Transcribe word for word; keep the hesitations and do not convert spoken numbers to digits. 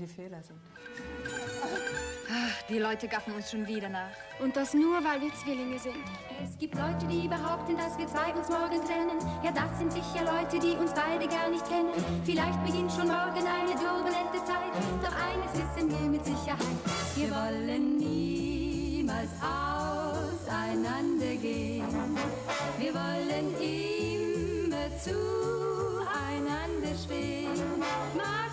die Fehler sind. Ach, die Leute gaffen uns schon wieder nach. Und das nur, weil wir Zwillinge sind. Es gibt Leute, die behaupten, dass wir zwei uns morgen trennen. Ja, das sind sicher Leute, die uns beide gar nicht kennen. Vielleicht beginnt schon morgen eine turbulente Zeit. Doch eines wissen wir mit Sicherheit. Wir wollen niemals auseinander gehen. Wir wollen immer zueinander stehen. Mag